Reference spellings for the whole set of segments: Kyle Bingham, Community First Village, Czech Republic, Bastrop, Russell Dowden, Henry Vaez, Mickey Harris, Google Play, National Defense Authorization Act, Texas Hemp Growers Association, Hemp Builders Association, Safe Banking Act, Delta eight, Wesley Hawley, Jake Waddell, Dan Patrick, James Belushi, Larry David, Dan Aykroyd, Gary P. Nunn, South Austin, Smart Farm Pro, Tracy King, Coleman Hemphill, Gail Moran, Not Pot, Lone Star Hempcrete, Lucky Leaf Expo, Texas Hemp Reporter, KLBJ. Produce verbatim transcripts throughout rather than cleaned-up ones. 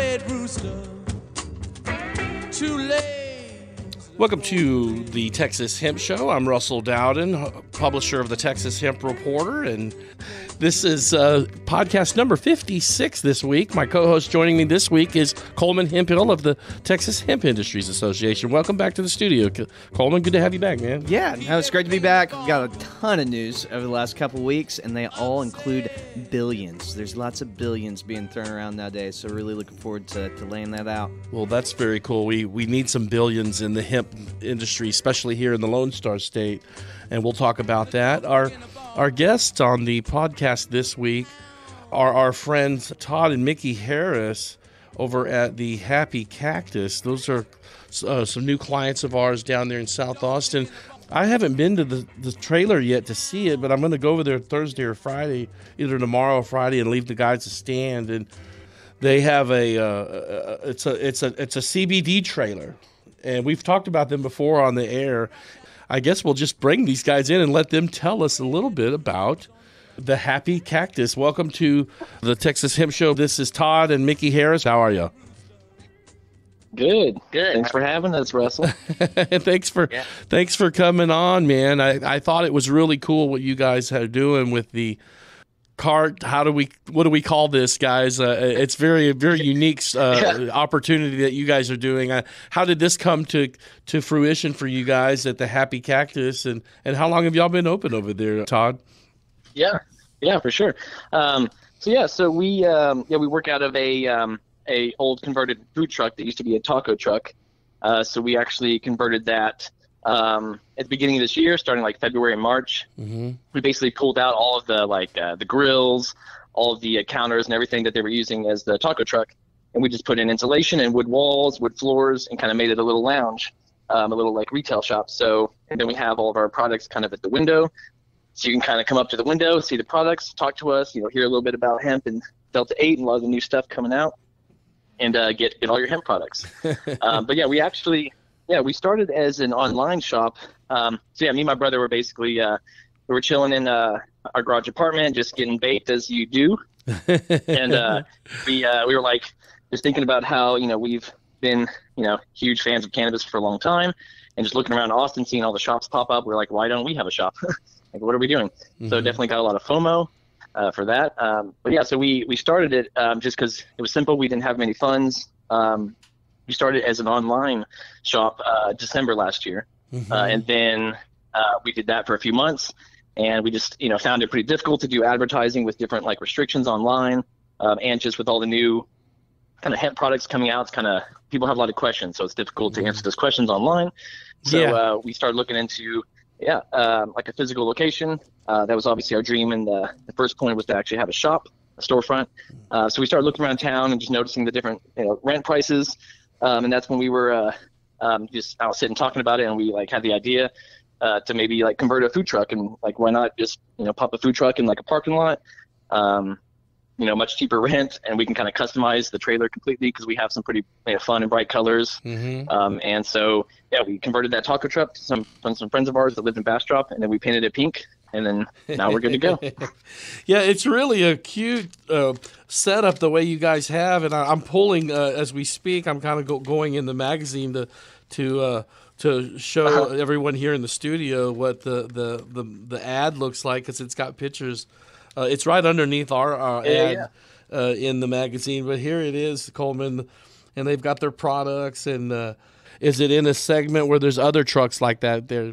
red rooster. Too late. Welcome to the Texas Hemp Show. I'm Russell Dowden, publisher of the Texas Hemp Reporter, and this is uh, podcast number fifty-six this week. My co-host joining me this week is Coleman Hemphill of the Texas Hemp Industries Association. Welcome back to the studio, Coleman. Good to have you back, man. Yeah, no, it's great to be back. We've got a ton of news over the last couple of weeks, and they all include billions. There's lots of billions being thrown around nowadays, so really looking forward to, to laying that out. Well, that's very cool. We, we need some billions in the hemp industry, especially here in the Lone Star State, and we'll talk about that. Our Our guests on the podcast this week are our friends Todd and Mickey Harris over at the Happy Cactus. Those are uh, some new clients of ours down there in South Austin. I haven't been to the, the trailer yet to see it, but I'm going to go over there Thursday or Friday, either tomorrow or Friday, and leave the guys a stand. And they have a uh, it's a it's a it's a C B D trailer, and we've talked about them before on the air. I guess we'll just bring these guys in and let them tell us a little bit about the Happy Cactus. Welcome to the Texas Hemp Show. This is Todd and Mickey Harris. How are you? Good. Good. Thanks for having us, Russell. thanks for yeah. thanks for coming on, man. I, I thought it was really cool what you guys are doing with the cart. How do we what do we call this, guys? Uh, it's very very unique uh, yeah. opportunity that you guys are doing. Uh, how did this come to to fruition for you guys at the Happy Cactus, and and how long have y'all been open over there, Todd? Yeah, yeah, for sure. Um, so yeah, so we um, yeah we work out of a um, a old converted food truck that used to be a taco truck. Uh, so we actually converted that um at the beginning of this year, starting like February and March. Mm-hmm. We basically pulled out all of the like uh, the grills, all of the uh, counters and everything that they were using as the taco truck, and we just put in insulation and wood walls, wood floors, and kind of made it a little lounge, um, a little like retail shop. So, and then we have all of our products kind of at the window, so you can kind of come up to the window, see the products, talk to us, you know, hear a little bit about hemp and Delta eight and a lot of the new stuff coming out, and uh get, get all your hemp products. um, but yeah we actually Yeah, we started as an online shop. Um, so, yeah, me and my brother were basically uh, – we were chilling in uh, our garage apartment, just getting baked as you do. and uh, we uh, we were, like, just thinking about how, you know, we've been, you know, huge fans of cannabis for a long time. And just looking around Austin, seeing all the shops pop up, we we're like, why don't we have a shop? Like, what are we doing? Mm-hmm. So definitely got a lot of FOMO uh, for that. Um, but, yeah, so we, we started it um, just because it was simple. We didn't have many funds. Um We started as an online shop uh, December last year, mm-hmm. uh, and then uh, we did that for a few months, and we just you know found it pretty difficult to do advertising with different like restrictions online, um, and just with all the new kind of hemp products coming out. It's kind of people have a lot of questions, so it's difficult mm-hmm. to answer those questions online. So yeah. uh, we started looking into yeah um, like a physical location. Uh, that was obviously our dream, and the, the first point was to actually have a shop, a storefront. Uh, so we started looking around town and just noticing the different you know, rent prices. Um, and that's when we were uh, um, just out sitting talking about it, and we like had the idea uh, to maybe like convert a food truck, and like why not just you know pop a food truck in like a parking lot, um, you know much cheaper rent, and we can kind of customize the trailer completely because we have some pretty you know, fun and bright colors. Mm-hmm. Um, and so yeah, we converted that taco truck to some from some friends of ours that lived in Bastrop, and then we painted it pink. And then now we're good to go. Yeah, it's really a cute uh, setup the way you guys have. And I, I'm pulling, uh, as we speak, I'm kind of go, going in the magazine to to uh, to show uh-huh. everyone here in the studio what the, the, the, the ad looks like because it's got pictures. Uh, it's right underneath our, our yeah, ad yeah. Uh, in the magazine. But here it is, Coleman, and they've got their products. And uh, is it in a segment where there's other trucks like that there?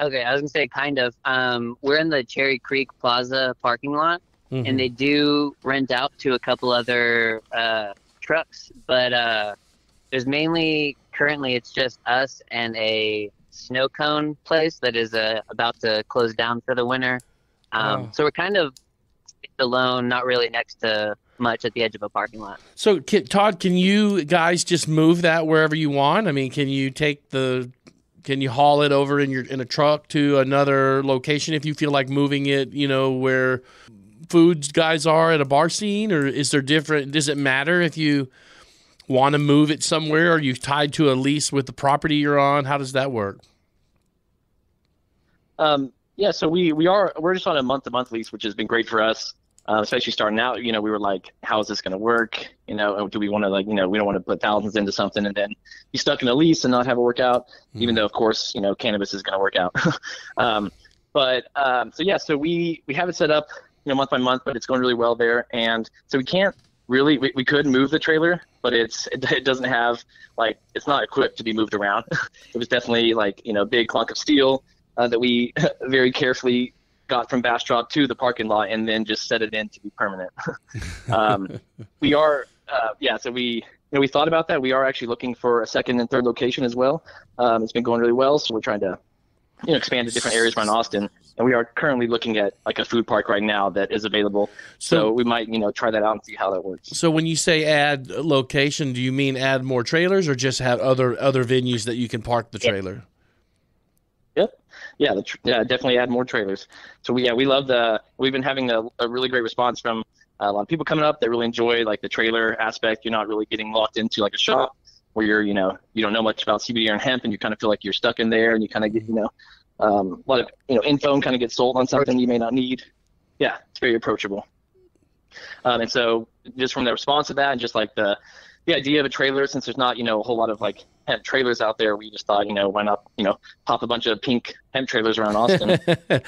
Okay, I was going to say kind of. Um, we're in the Cherry Creek Plaza parking lot, mm-hmm. and they do rent out to a couple other uh, trucks, but uh, there's mainly, currently it's just us and a snow cone place that is uh, about to close down for the winter. Um, oh. So we're kind of alone, not really next to much, at the edge of a parking lot. So, can, Todd, can you guys just move that wherever you want? I mean, can you take the... Can you haul it over in your in a truck to another location if you feel like moving it, you know, where food guys are at a bar scene? Or is there different – does it matter if you want to move it somewhere? Are you tied to a lease with the property you're on? How does that work? Um, yeah, so we, we are – we're just on a month-to-month lease, which has been great for us. Uh, especially starting out, you know, we were like, how is this going to work? You know, do we want to, like, you know, we don't want to put thousands into something and then be stuck in a lease and not have it work out, mm-hmm. even though, of course, you know, cannabis is going to work out. um, but um, so, yeah, so we, we have it set up, you know, month by month, but it's going really well there. And so we can't really, we, we could move the trailer, but it's, it, it doesn't have, like, it's not equipped to be moved around. It was definitely like, you know, a big clunk of steel uh, that we very carefully got from Bastrop to the parking lot and then just set it in to be permanent. um, we are, uh, yeah, so we, you know, we thought about that. We are actually looking for a second and third location as well. Um, it's been going really well. So we're trying to, you know, expand to different areas around Austin. And we are currently looking at like a food park right now that is available. So, so we might, you know, try that out and see how that works. So when you say add location, do you mean add more trailers or just have other, other venues that you can park the trailer? Yeah. Yeah, the tr yeah, definitely add more trailers. So we, yeah, we love the. We've been having a, a really great response from a lot of people coming up. They really enjoy like the trailer aspect. You're not really getting locked into like a shop where you're, you know, you don't know much about C B D or hemp, and you kind of feel like you're stuck in there, and you kind of get, you know, um, a lot of, you know, info and kind of get sold on something you may not need. Yeah, it's very approachable. Um, and so just from the response to that, and just like the the idea of a trailer, since there's not, you know, a whole lot of like hemp trailers out there, we just thought, you know, why not, you know, pop a bunch of pink hemp trailers around Austin.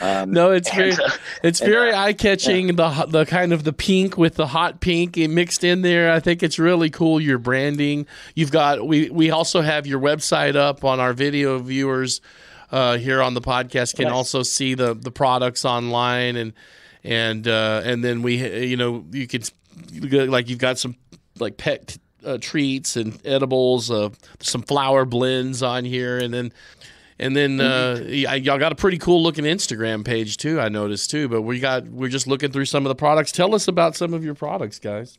Um, no, it's and, very, uh, it's and, very uh, eye-catching, yeah. the the kind of the pink with the hot pink mixed in there. I think it's really cool, your branding. You've got, we, we also have your website up on our video viewers uh, here on the podcast can nice. also see the, the products online. And, and, uh, and then we, you know, you could, like, you've got some like pet Uh, treats and edibles, uh, some flower blends on here, and then and then uh, y'all got a pretty cool looking Instagram page too. I noticed too, but we got we're just looking through some of the products. Tell us about some of your products, guys.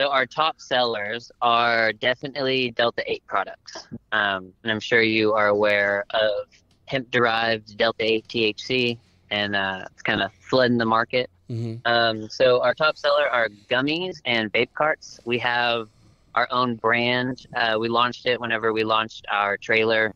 So our top sellers are definitely Delta eight products, um, and I'm sure you are aware of hemp derived Delta eight T H C, and uh, it's kind of flooding the market. Mm-hmm. um, so our top seller are gummies and vape carts. We have our own brand. Uh, we launched it whenever we launched our trailer,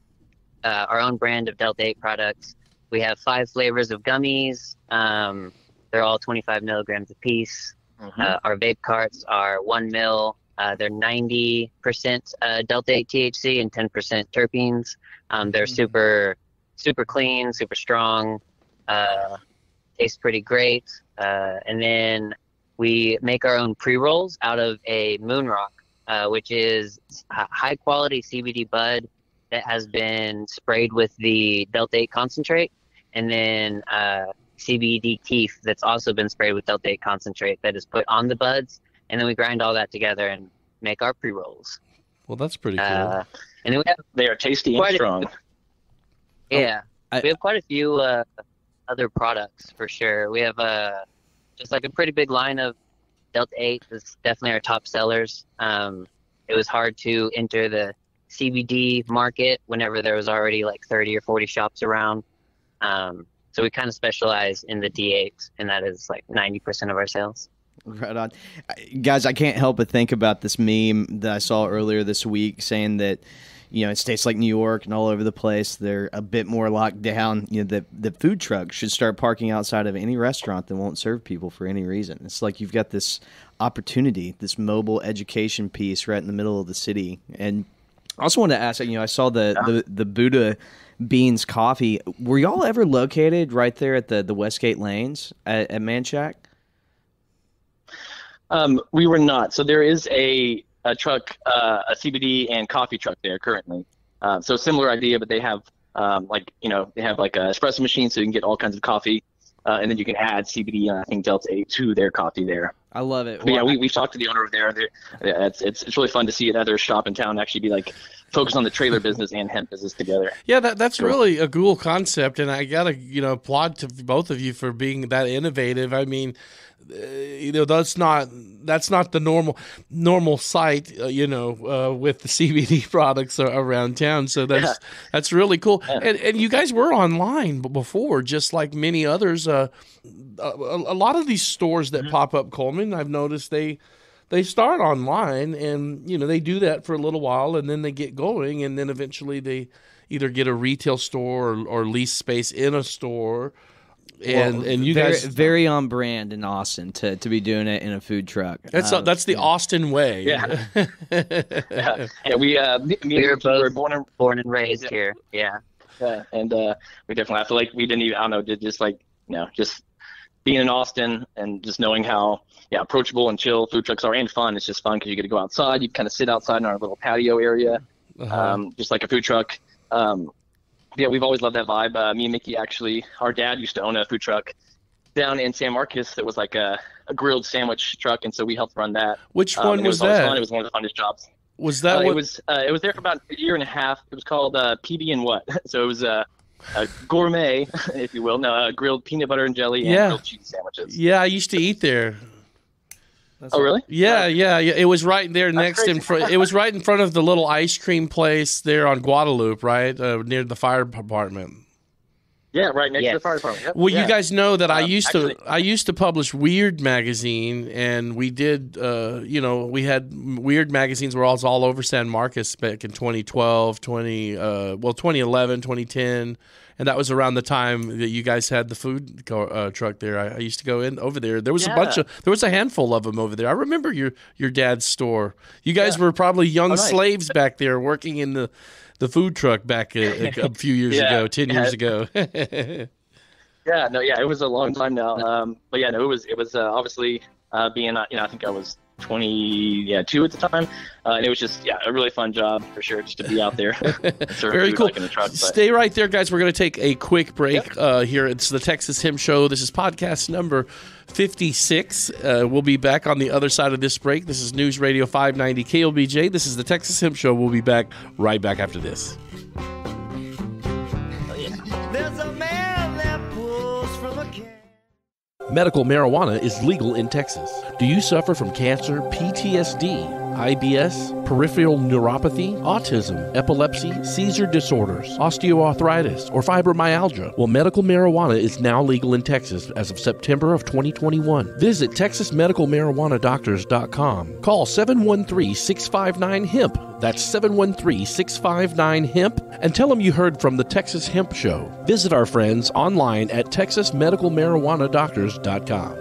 uh, our own brand of Delta eight products. We have five flavors of gummies. Um, they're all twenty-five milligrams apiece. Mm-hmm. uh, our vape carts are one mil. Uh, they're ninety percent uh, Delta eight T H C and ten percent terpenes. Um, they're mm-hmm. super, super clean, super strong. Uh, tastes pretty great. Uh, and then we make our own pre-rolls out of a moon rock, uh, which is a high quality C B D bud that has been sprayed with the Delta eight concentrate, and then uh, C B D teeth that's also been sprayed with Delta eight concentrate that is put on the buds. And then we grind all that together and make our pre-rolls. Well, that's pretty cool. Uh, and then we have they are tasty and strong. Few, yeah. Oh, I, we have quite a few uh, other products for sure. We have a uh, just like a pretty big line of Delta eight. That's definitely our top sellers. Um, it was hard to enter the C B D market whenever there was already like thirty or forty shops around. Um, so we kind of specialize in the D eights, and that is like ninety percent of our sales. Right on. Guys, I can't help but think about this meme that I saw earlier this week saying that, you know, in states like New York and all over the place, they're a bit more locked down. You know, the, the food trucks should start parking outside of any restaurant that won't serve people for any reason. It's like you've got this opportunity, this mobile education piece right in the middle of the city. And I also wanted to ask, you know, I saw the, the, the Buddha Beans coffee. Were y'all ever located right there at the, the Westgate Lanes at, at Manchac? Um, we were not. So there is a... a truck, uh, a C B D and coffee truck there currently. Uh, so similar idea, but they have um, like, you know, they have like an espresso machine so you can get all kinds of coffee. Uh, and then you can add C B D and I think Delta eight to their coffee there. I love it. Well, yeah, we, we've talked to the owner of there. Yeah, it's, it's, it's really fun to see another shop in town actually be like focused on the trailer business and hemp business together. Yeah, that, that's cool. Really a cool concept. And I got to, you know, applaud to both of you for being that innovative. I mean, Uh, you know, that's not that's not the normal normal sight, uh, you know, uh, with the C B D products around town. So that's yeah. that's really cool. Yeah. And and you guys were online before, just like many others. Uh, a, a lot of these stores that mm-hmm. pop up, Coleman, I've noticed they they start online, and you know they do that for a little while, and then they get going, and then eventually they either get a retail store or, or lease space in a store. And well, and you very, guys very on brand in Austin to, to be doing it in a food truck. That's um, that's the Austin way. Yeah. yeah. yeah. We uh me, we were, both, we were born and born and raised yeah. here. Yeah. yeah. And uh, we definitely I feel like we didn't even I don't know did just like you know just being in Austin and just knowing how yeah approachable and chill food trucks are and fun. It's just fun because you get to go outside. You kind of sit outside in our little patio area, uh-huh. um, just like a food truck. Um, Yeah, we've always loved that vibe. Uh, me and Mickey, actually, our dad used to own a food truck down in San Marcos that was like a, a grilled sandwich truck, and so we helped run that. Which um, one was, was that? Fun. It was one of the funnest jobs. Was that? Uh, what... It was. Uh, it was there for about a year and a half. It was called uh, P B and What. So it was uh, a gourmet, if you will, no, uh, grilled peanut butter and jelly and yeah. grilled cheese sandwiches. Yeah, I used to eat there. That's oh really? Yeah, yeah, yeah. It was right there next in front. It was right in front of the little ice cream place there on Guadalupe, right uh, near the fire department. Yeah, right next yes. to the fire department. Yep. Well, yeah. you guys know that um, I used actually, to I used to publish Weird magazine, and we did. Uh, you know, we had Weird magazines were all all over San Marcos back in twenty twelve, twenty uh, well, twenty eleven, twenty ten, and that was around the time that you guys had the food co uh, truck there. I, I used to go in over there. There was yeah. a bunch of there was a handful of them over there. I remember your your dad's store. You guys yeah. were probably young oh, nice. slaves back there working in the. The food truck back a, a few years yeah, ago, ten yeah. years ago. yeah, no, yeah, it was a long time now. Um, but yeah, no, it was it was uh, obviously uh, being, you know, I think I was twenty-two at the time, uh, and it was just yeah a really fun job for sure, just to be out there. Very cool. Like in the truck, stay right there, guys. We're going to take a quick break yep. uh, here. It's the Texas Hemp Show. This is podcast number fifty-six. Uh, we'll be back on the other side of this break. This is News Radio five ninety K L B J. This is the Texas Hemp Show. We'll be back right back after this. Oh, yeah. There's a man that pulls from a can. Medical marijuana is legal in Texas. Do you suffer from cancer, P T S D, I B S, peripheral neuropathy, autism, epilepsy, seizure disorders, osteoarthritis, or fibromyalgia? Well, medical marijuana is now legal in Texas as of September of twenty twenty-one. Visit texas medical marijuana doctors dot com. Call seven one three, six five nine, HEMP. That's seven one three, six five nine, HEMP. And tell them you heard from the Texas Hemp Show. Visit our friends online at texas medical marijuana doctors dot com.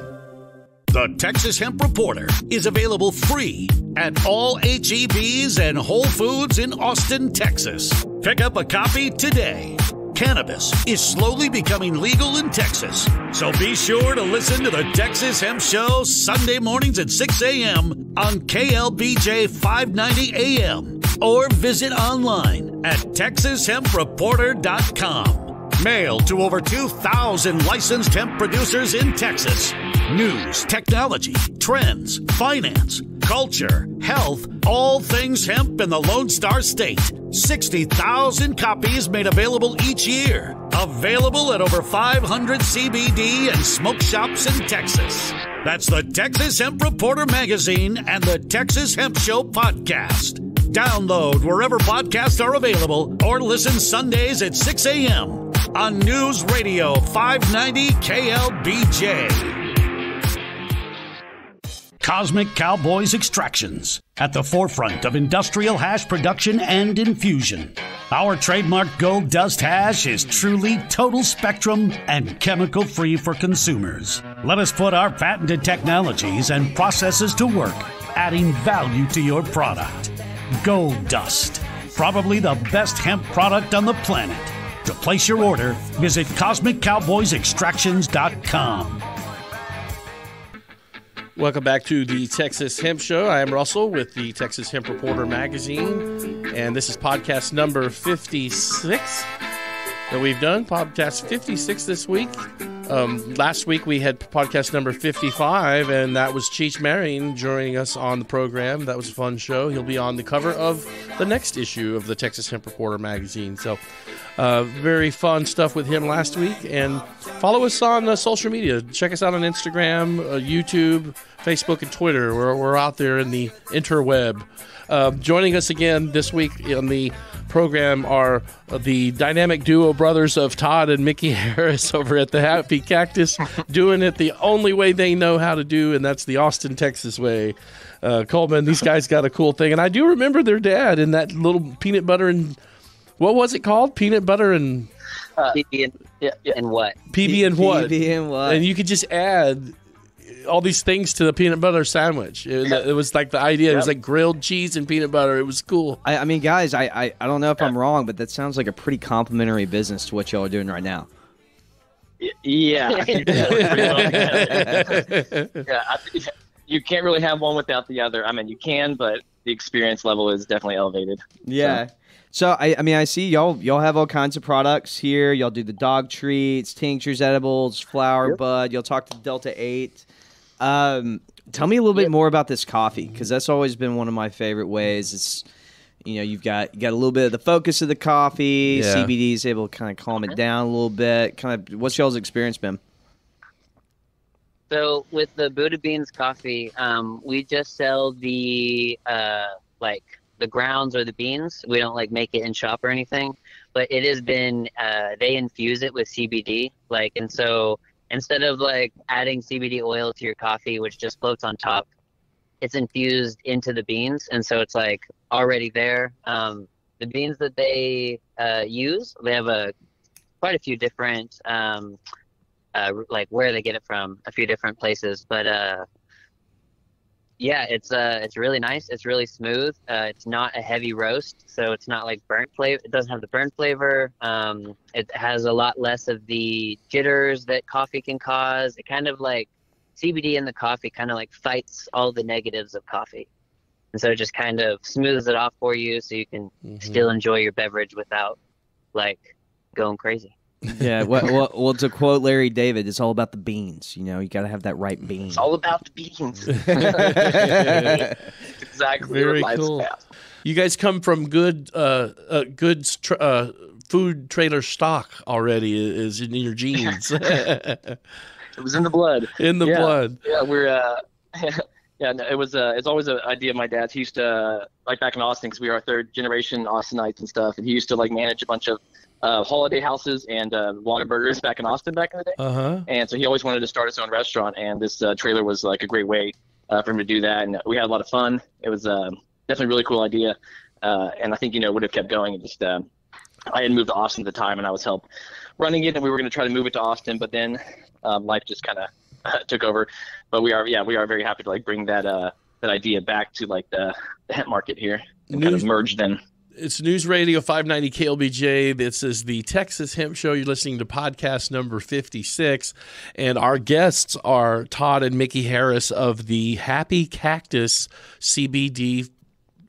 The Texas Hemp Reporter is available free at all H E Bs and Whole Foods in Austin, Texas. Pick up a copy today. Cannabis is slowly becoming legal in Texas, so be sure to listen to the Texas Hemp Show Sunday mornings at six A M on K L B J five ninety A M or visit online at texas hemp reporter dot com. Mail to over two thousand licensed hemp producers in Texas. News, technology, trends, finance, culture, health, all things hemp in the Lone Star State. sixty thousand copies made available each year. Available at over five hundred C B D and smoke shops in Texas. That's the Texas Hemp Reporter magazine and the Texas Hemp Show podcast. Download wherever podcasts are available or listen Sundays at six A M on News Radio five ninety K L B J. Cosmic Cowboys Extractions, at the forefront of industrial hash production and infusion. Our trademark Gold Dust hash is truly total spectrum and chemical-free for consumers. Let us put our patented technologies and processes to work, adding value to your product. Gold Dust, probably the best hemp product on the planet. To place your order, visit cosmic cowboys extractions dot com. Welcome back to the Texas Hemp Show. I am Russell with the Texas Hemp Reporter magazine, and this is podcast number fifty-six that we've done. Podcast fifty-six this week. Um, last week we had podcast number fifty-five, and that was Cheech Marin joining us on the program. That was a fun show. He'll be on the cover of the next issue of the Texas Hemp Reporter magazine. So uh, very fun stuff with him last week. And follow us on uh, social media. Check us out on Instagram, uh, YouTube, Facebook, and Twitter. We're, we're out there in the interweb. Uh, joining us again this week in the program are the dynamic duo brothers of Todd and Mickey Harris over at the Happy Cactus, doing it the only way they know how to do, and that's the Austin, Texas way. Uh, Coleman, these guys got a cool thing, and I do remember their dad in that little peanut butter and what was it called? Peanut butter and uh, P B and, yeah, yeah. and what? P B and what? P B and what? And you could just add all these things to the peanut butter sandwich. It, it was like the idea. Yep. It was like grilled cheese and peanut butter. It was cool. I, I mean, guys, I, I, I don't know if yeah. I'm wrong, but that sounds like a pretty complimentary business to what y'all are doing right now. Yeah. yeah. I, you can't really have one without the other. I mean, you can, but the experience level is definitely elevated. Yeah. So, so I, I mean, I see y'all y'all have all kinds of products here. Y'all do the dog treats, tinctures, edibles, flower yep. bud. Y'all talk to Delta eight. Um, tell me a little bit yep. more about this coffee, because that's always been one of my favorite ways. It's, you know, you've got you got a little bit of the focus of the coffee. Yeah. C B D is able to kind of calm okay. it down a little bit. Kind of, what's y'all's experience been? So with the Buddha Beans coffee, um, we just sell the uh, like the grounds or the beans. We don't like make it in shop or anything, but it has been uh, they infuse it with C B D. Like, and so instead of like adding C B D oil to your coffee, which just floats on top, it's infused into the beans, and so it's like already there. Um, the beans that they uh, use, they have a quite a few different um, uh, like where they get it from, a few different places, but uh, yeah, it's uh, it's really nice. It's really smooth. Uh, it's not a heavy roast, so it's not like burnt flavor. It doesn't have the burnt flavor. Um, it has a lot less of the jitters that coffee can cause. It kind of like C B D in the coffee kind of like fights all the negatives of coffee. And so it just kind of smooths it off for you so you can mm-hmm. still enjoy your beverage without like going crazy. Yeah. Well, well, well, to quote Larry David, it's all about the beans. You know, you got to have that right bean. It's all about the beans. Exactly. Very cool. You guys come from good, uh, uh, good, tr- uh, food trailer stock already is in your genes. It was in the blood. In the yeah. blood. Yeah, we're. Uh, yeah, no, it was. Uh, it's always an idea of my dad's. He used to uh, like back in Austin, because we are third generation Austinites and stuff. And he used to like manage a bunch of uh, holiday houses and uh, Whataburgers back in Austin back in the day. Uh-huh. And so he always wanted to start his own restaurant, and this uh, trailer was like a great way uh, for him to do that. And we had a lot of fun. It was uh, definitely a really cool idea, uh, and I think you know would have kept going. It just uh, I had moved to Austin at the time, and I was help running it, and we were going to try to move it to Austin, but then. Um, life just kind of uh, took over, but we are, yeah, we are very happy to like bring that uh, that idea back to like the, the hemp market here and news, kind of merge them. It's News Radio five ninety K L B J. This is the Texas Hemp Show. You're listening to podcast number fifty-six, and our guests are Todd and Mickey Harris of the Happy Cactus C B D.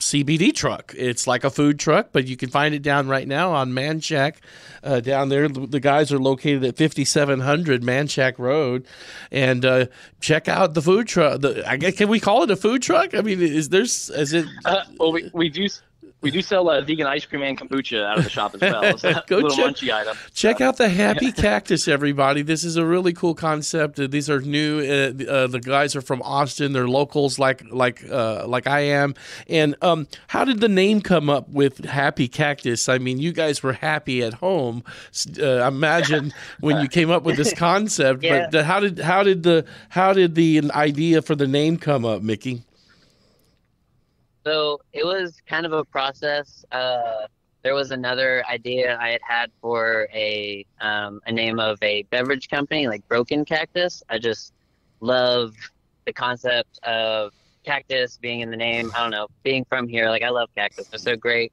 C B D truck. It's like a food truck, but you can find it down right now on Manchac uh, down there. The guys are located at fifty-seven hundred Manchac Road, and uh, check out the food truck. The, I guess, can we call it a food truck? I mean, is there's is it? Uh, well, we, we do. We do sell uh, vegan ice cream and kombucha out of the shop as well. So a little check, munchy item. Check uh, out the Happy Cactus, everybody. This is a really cool concept. Uh, these are new. Uh, uh, the guys are from Austin. They're locals like like uh, like I am. And um, how did the name come up with Happy Cactus? I mean, you guys were happy at home. Uh, imagine when you came up with this concept. yeah. But how did how did the how did the idea for the name come up, Mickey? So it was kind of a process. Uh, there was another idea I had had for a um, a name of a beverage company, like Broken Cactus. I just love the concept of cactus being in the name. I don't know, being from here, like I love cactus. They're so great.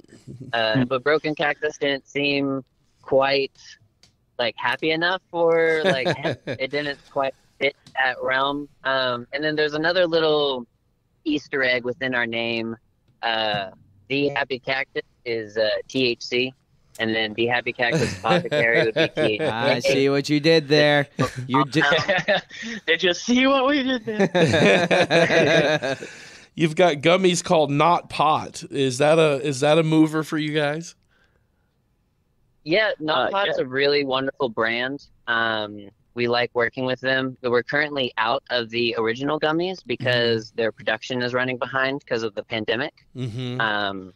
Uh, but Broken Cactus didn't seem quite like happy enough for like it didn't quite fit that realm. Um, and then there's another little Easter egg within our name. Uh, the Happy Cactus is uh, T H C, and then the Happy Cactus Apothecary would be T H C. I see what you did there. You're ju- Did you see what we did there? You've got gummies called Not Pot. Is that a is that a mover for you guys? Yeah, Not uh, Pot's yeah. a really wonderful brand. Um, We like working with them. We're currently out of the original gummies because mm-hmm. their production is running behind because of the pandemic. Mm-hmm. Um,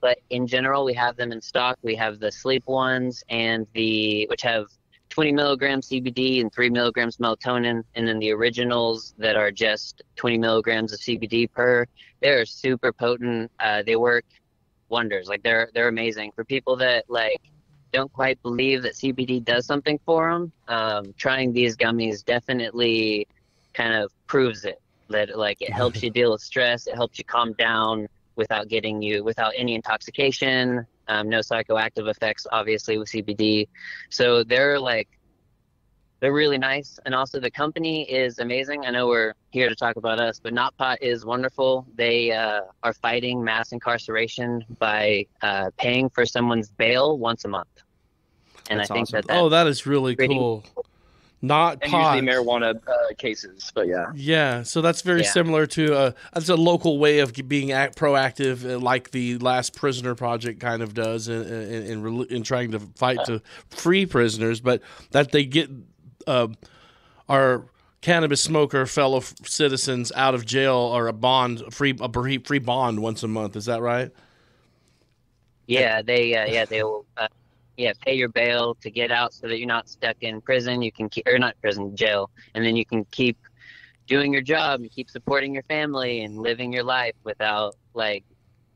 but in general, we have them in stock. We have the sleep ones, and the which have twenty milligrams C B D and three milligrams melatonin, and then the originals that are just twenty milligrams of C B D per. They're super potent. Uh, they work wonders. Like they're they're amazing for people that like don't quite believe that C B D does something for them, um, trying these gummies definitely kind of proves it. That like it helps you deal with stress, it helps you calm down without getting you without any intoxication, um, no psychoactive effects obviously with C B D. So they're like they're really nice, and also the company is amazing. I know we're here to talk about us, but Not Pot is wonderful. They uh, are fighting mass incarceration by uh, paying for someone's bail once a month, and that's I think awesome. that that's oh, that is really cool. cool. Not and Pot. Usually marijuana uh, cases, but yeah. Yeah, so that's very yeah. similar to a, that's a local way of being act proactive, like the Last Prisoner Project kind of does in, in, in, in trying to fight yeah. to free prisoners, but that they get uh, our cannabis smoker fellow citizens out of jail or a bond, free, a free bond once a month. Is that right? Yeah, they, uh, yeah, they will... Uh, Yeah, pay your bail to get out so that you're not stuck in prison. You can keep, or not prison, jail, and then you can keep doing your job and keep supporting your family and living your life without like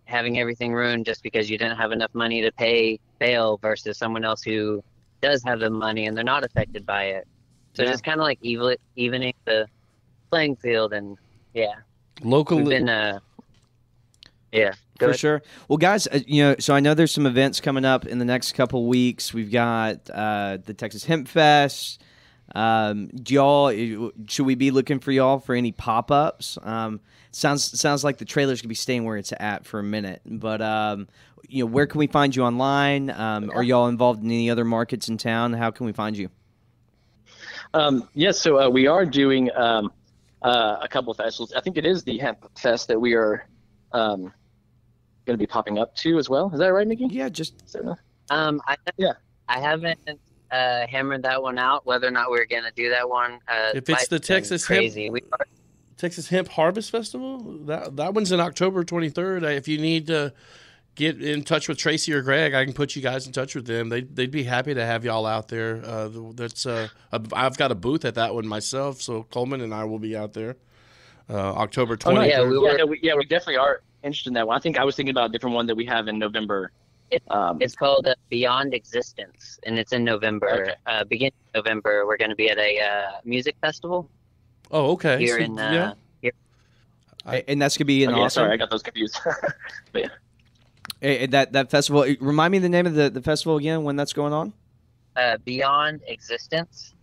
having everything ruined just because you didn't have enough money to pay bail versus someone else who does have the money and they're not affected by it. So yeah. just kind of like evil, evening the playing field, and yeah, locally. We've been, uh, yeah. Go for ahead. Sure. Well, guys, uh, you know, so I know there's some events coming up in the next couple weeks. We've got uh, the Texas Hemp Fest. Um, do y'all should we be looking for y'all for any pop ups? Um, sounds sounds like the trailer's gonna be staying where it's at for a minute. But um, you know, where can we find you online? Um, okay. Are y'all involved in any other markets in town? How can we find you? Um, yes, so uh, we are doing um, uh, a couple of festivals. I think it is the Hemp Fest that we are. Um, going to be popping up too as well. Is that right, Mickey? Yeah, just um I yeah. I haven't uh hammered that one out whether or not we're going to do that one. Uh, if it's the Texas crazy. Hemp, we are. Texas Hemp Harvest Festival, that that one's in October twenty-third. If you need to get in touch with Tracy or Greg, I can put you guys in touch with them. They they'd be happy to have y'all out there. Uh, that's uh I've got a booth at that one myself, so Coleman and I will be out there. Uh, October twenty-third. Oh, yeah, we were, yeah, we, yeah, we definitely are interested in that one. I think I was thinking about a different one that we have in November. It's, um, it's called uh, Beyond Existence, and it's in November. Okay. Uh, beginning of November, we're going to be at a uh, music festival. Oh, okay. Here so, in uh, yeah. here. I, and that's going to be in. Okay, awesome. Sorry, I got those confused. But yeah. Hey, that that festival. Remind me the name of the the festival again. When that's going on? Uh, Beyond Existence,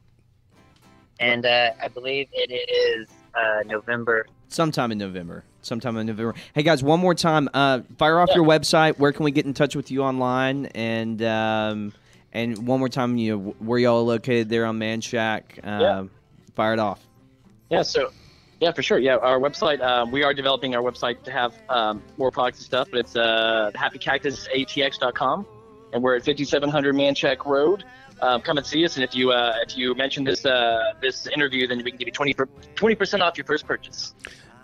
and uh, I believe it is uh, November. Sometime in November. Sometime in November. Hey, guys, one more time. Uh, fire off yeah. your website. Where can we get in touch with you online? And um, and one more time, you know, where y'all are located there on Man Shack. Uh, yeah. Fire it off. Yeah, so, yeah, for sure. Yeah, our website, uh, we are developing our website to have um, more products and stuff, but it's uh, happy cactus A T X dot com, and we're at fifty-seven hundred Man Shack Road. Um, come and see us, and if you uh, if you mention this uh, this interview, then we can give you twenty percent off your first purchase.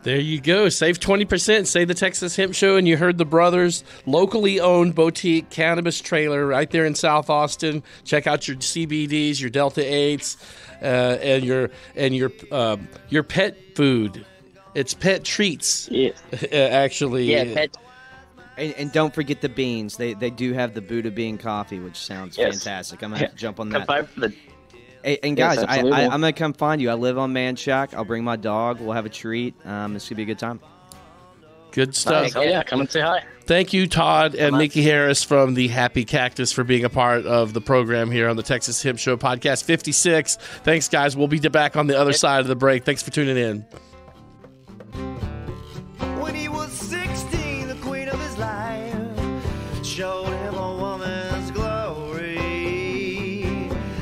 There you go. Save twenty percent. Save the Texas Hemp Show, and you heard the brothers. Locally owned boutique cannabis trailer right there in South Austin. Check out your C B Ds, your Delta eights, uh, and your and your um, your pet food. It's pet treats. Yeah. Actually. Yeah. Pet And, and don't forget the beans. They they do have the Buddha bean coffee, which sounds yes. fantastic. I'm going to have to jump on that. The... And, and guys, yes, I, I, I'm going to come find you. I live on Man Shack. I'll bring my dog. We'll have a treat. Um, it's going to be a good time. Good stuff. Oh, yeah, come and say hi. Thank you, Todd and Mickey Harris from the Happy Cactus for being a part of the program here on the Texas Hemp Show Podcast fifty-six. Thanks, guys. We'll be back on the other side of the break. Thanks for tuning in. Showed him a woman's glory.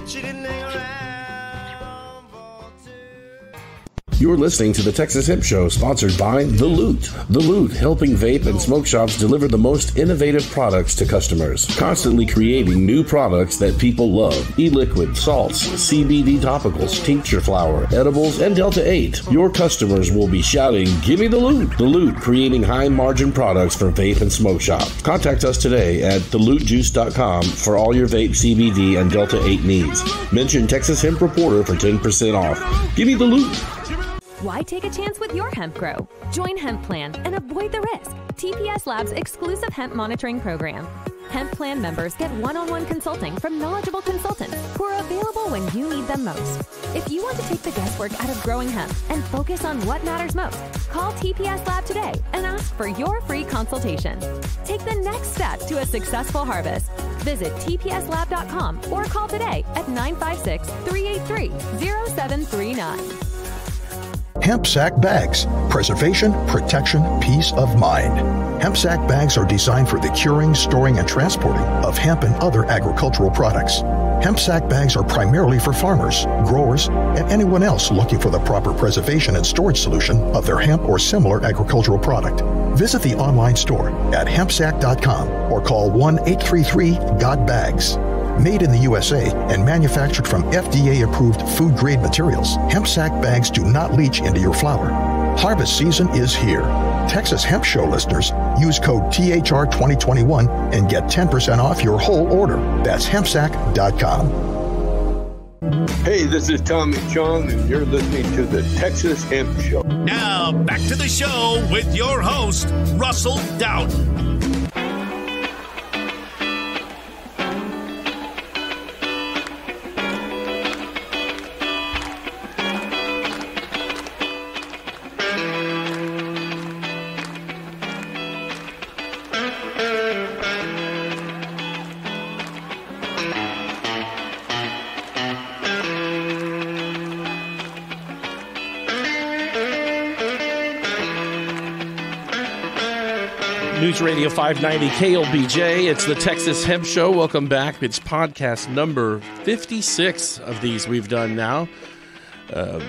She didn't hang around for two. You're listening to the Texas Hemp Show, sponsored by The Lute. The Lute, helping vape and smoke shops deliver the most innovative products to customers. Constantly creating new products that people love. E-liquid, salts, C B D topicals, tincture flower, edibles, and Delta eight. Your customers will be shouting, "Give me The Lute." The Lute, creating high-margin products for vape and smoke shops. Contact us today at the lute juice dot com for all your vape, C B D, and Delta eight needs. Mention Texas Hemp Reporter for ten percent off. Give me The Lute. Why take a chance with your hemp grow? Join Hemp Plan and avoid the risk. T P S Lab's exclusive hemp monitoring program. Hemp Plan members get one-on-one consulting from knowledgeable consultants who are available when you need them most. If you want to take the guesswork out of growing hemp and focus on what matters most, call T P S Lab today and ask for your free consultation. Take the next step to a successful harvest. Visit T P S lab dot com or call today at nine five six, three eight three, zero seven three nine. Hemp Sack Bags. Preservation, protection, peace of mind. Hemp Sack Bags are designed for the curing, storing, and transporting of hemp and other agricultural products. Hemp Sack Bags are primarily for farmers, growers, and anyone else looking for the proper preservation and storage solution of their hemp or similar agricultural product. Visit the online store at hemp sack dot com or call one eight three three, G O T, BAGS. Made in the U S A and manufactured from F D A-approved food-grade materials, hemp sack bags do not leach into your flour. Harvest season is here. Texas Hemp Show listeners, use code T H R twenty twenty-one and get ten percent off your whole order. That's hemp sack dot com. Hey, this is Tommy Chong, and you're listening to the Texas Hemp Show. Now, back to the show with your host, Russell Dowden. Radio five ninety K L B J. It's the Texas Hemp Show. Welcome back. It's podcast number fifty-six of these we've done now. Um,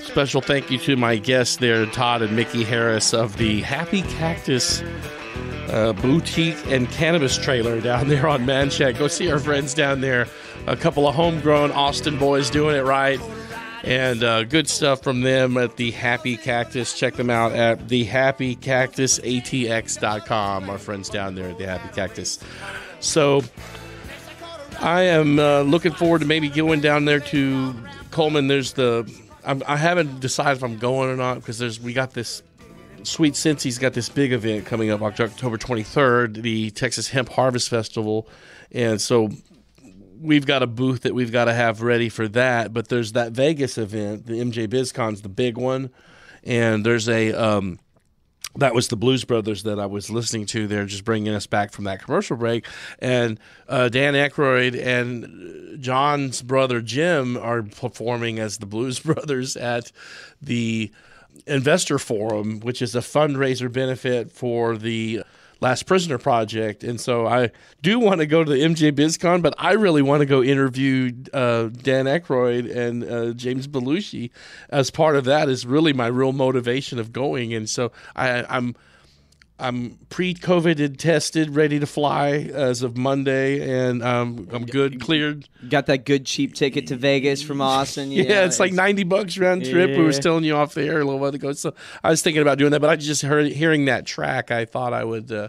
special thank you to my guests there, Todd and Mickey Harris of the Happy Cactus uh, boutique and cannabis trailer down there on Manchac. Go see our friends down there. A couple of homegrown Austin boys doing it right. And uh, good stuff from them at the Happy Cactus. Check them out at the happy cactus A T X dot com. Our friends down there at the Happy Cactus. So I am uh, looking forward to maybe going down there to Coleman. There's the I'm, I haven't decided if I'm going or not because there's we got this Sweet Cincy's got this big event coming up October twenty-third, the Texas Hemp Harvest Festival, and so. We've got a booth that we've got to have ready for that, but there's that Vegas event. The M J BizCon's the big one, and there's a um, that was the Blues Brothers that I was listening to. They're just bringing us back from that commercial break, and uh, Dan Aykroyd and John's brother Jim are performing as the Blues Brothers at the Investor Forum, which is a fundraiser benefit for the Last Prisoner Project. And so I do want to go to the M J BizCon, but I really want to go interview uh, Dan Aykroyd and uh, James Belushi as part of that is really my real motivation of going. And so I, I'm I'm pre-COVID tested, ready to fly as of Monday, and um, I'm good, cleared. Got that good cheap ticket to Vegas from Austin. Yeah, know, it's, it's like ninety bucks round trip. Yeah. We were telling you off the air a little while ago. So I was thinking about doing that, but I just heard hearing that track. I thought I would, uh,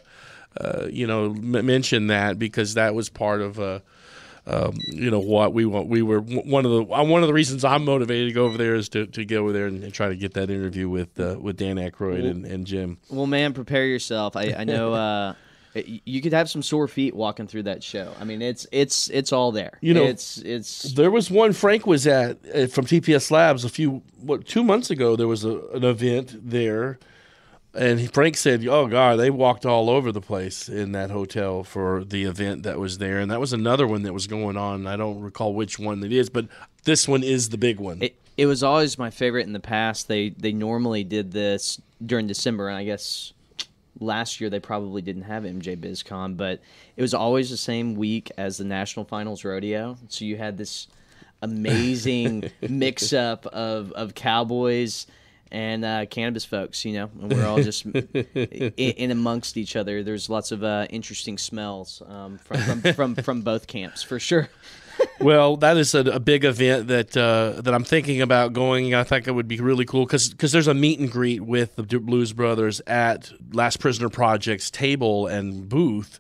uh, you know, m- mention that because that was part of, uh, um, you know, what we want. We were one of the one of the reasons I'm motivated to go over there is to, to get over there and, and try to get that interview with uh, with Dan Aykroyd and, and Jim. Well, man, prepare yourself. I, I know uh, you could have some sore feet walking through that show. I mean, it's it's it's all there. You know, it's it's. There was one Frank was at uh, from T P S Labs a few what two months ago. There was a, an event there. And Frank said, oh, God, they walked all over the place in that hotel for the event that was there. And that was another one that was going on. I don't recall which one it is, but this one is the big one. It, it was always my favorite in the past. They, they normally did this during December, and I guess last year they probably didn't have M J BizCon, but it was always the same week as the National Finals Rodeo. So you had this amazing mix-up of, of Cowboys and uh, cannabis folks, you know, and we're all just in, in amongst each other. There's lots of uh, interesting smells um, from, from, from from both camps, for sure. Well, that is a, a big event that uh, that I'm thinking about going. I think it would be really cool because there's a meet and greet with the Blues Brothers at Last Prisoner Project's table and booth.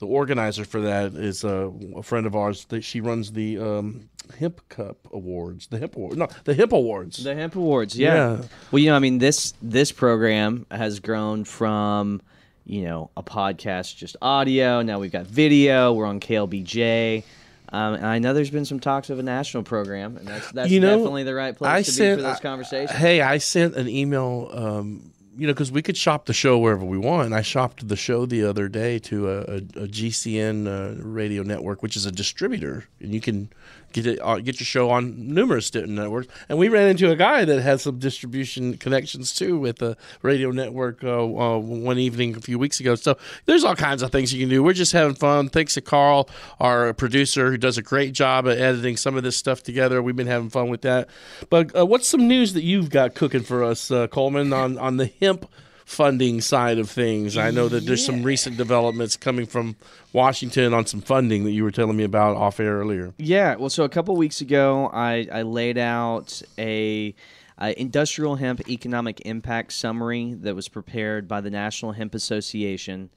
The organizer for that is a, a friend of ours. That she runs the um, Hemp Cup Awards, the Hemp Awards, no, the Hemp Awards, the Hemp Awards. Yeah. yeah. Well, you know, I mean, this this program has grown from you know, a podcast, just audio. Now we've got video. We're on K L B J. Um, and I know there's been some talks of a national program, and that's, that's you know, definitely the right place I to sent, be for this conversation. I, hey, I sent an email, um, you know, because we could shop the show wherever we want. And I shopped the show the other day to a, a, a G C N uh, radio network, which is a distributor, and you can get it, uh, get your show on numerous different networks. And we ran into a guy that had some distribution connections too with a radio network uh, uh, one evening a few weeks ago. So there's all kinds of things you can do. We're just having fun. Thanks to Carl, our producer, who does a great job at editing some of this stuff together. We've been having fun with that. But uh, what's some news that you've got cooking for us, uh, Coleman, on, on the hemp funding side of things? I know that there's yeah. some recent developments coming from Washington on some funding that you were telling me about off air earlier. Yeah, well, so a couple weeks ago, I, I laid out a, a industrial hemp economic impact summary that was prepared by the National Hemp Association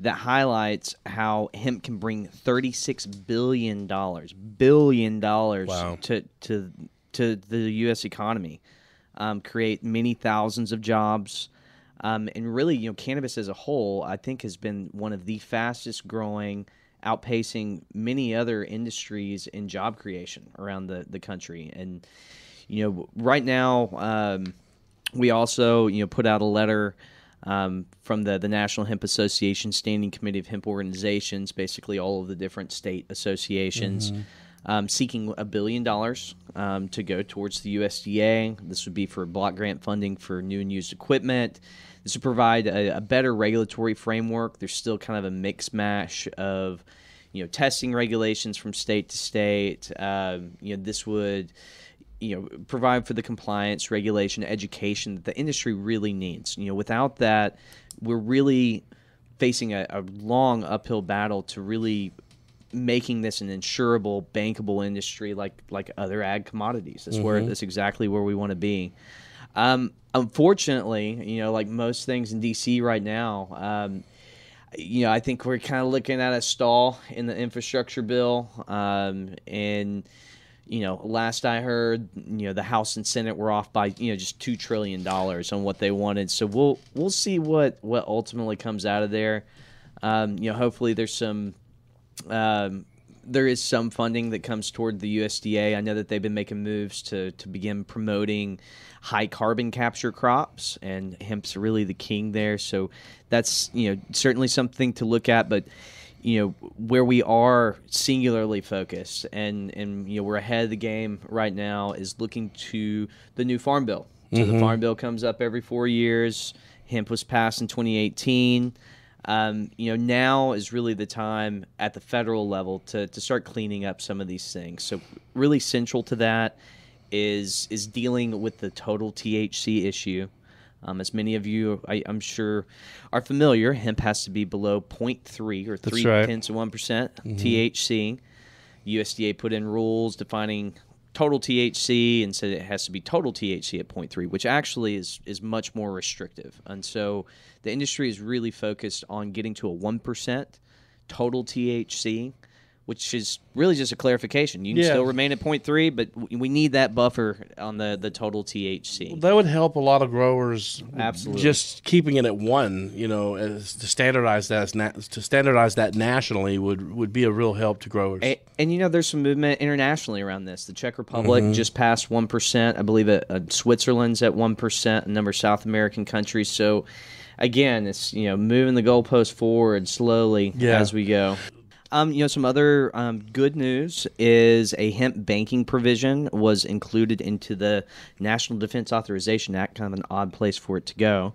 that highlights how hemp can bring thirty-six billion dollars, billion dollars wow. to, to, to the U S economy, um, create many thousands of jobs. Um, and really, you know, cannabis as a whole, I think, has been one of the fastest growing, outpacing many other industries in job creation around the, the country. And, you know, right now, um, we also, you know, put out a letter um, from the, the National Hemp Association Standing Committee of Hemp Organizations, basically all of the different state associations, mm-hmm. um, seeking a billion dollars um, to go towards the U S D A. This would be for block grant funding for new and used equipment. This would provide a, a better regulatory framework. There's still kind of a mix mash of, you know, testing regulations from state to state. Uh, you know, this would, you know, provide for the compliance, regulation, education that the industry really needs. You know, without that, we're really facing a, a long uphill battle to really making this an insurable, bankable industry like like other ag commodities. That's mm-hmm. where that's exactly where we want to be. Um, unfortunately, you know, like most things in D C right now, um, you know, I think we're kind of looking at a stall in the infrastructure bill. Um, and, you know, last I heard, you know, the House and Senate were off by, you know, just two trillion dollars on what they wanted. So we'll, we'll see what, what ultimately comes out of there. Um, you know, hopefully there's some, um, there is some funding that comes toward the U S D A. I know that they've been making moves to, to begin promoting high carbon capture crops, and hemp's really the king there. So that's, you know, certainly something to look at, but, you know, where we are singularly focused and, and, you know, we're ahead of the game right now is looking to the new Farm Bill. So mm-hmm. the Farm Bill comes up every four years. Hemp was passed in twenty eighteen. Um, you know, now is really the time at the federal level to, to start cleaning up some of these things. So really central to that is is dealing with the total T H C issue. Um, as many of you, I, I'm sure, are familiar, hemp has to be below zero point three or three right. tenths of one percent mm-hmm. T H C. U S D A put in rules defining total T H C and said it has to be total T H C at zero point three, which actually is is much more restrictive. And so the industry is really focused on getting to a one percent total T H C, which is really just a clarification. You can yeah. still remain at zero point three, but we need that buffer on the, the total T H C. Well, that would help a lot of growers. Absolutely. Just keeping it at one, you know, as to standardize that as na- to standardize that nationally would, would be a real help to growers. And, and you know, there's some movement internationally around this. The Czech Republic mm-hmm. just passed one percent. I believe it, uh, Switzerland's at one percent, a number of South American countries. So, again, it's, you know, moving the goalpost forward slowly yeah. as we go. Um, you know, some other um, good news is a hemp banking provision was included into the National Defense Authorization Act, kind of an odd place for it to go.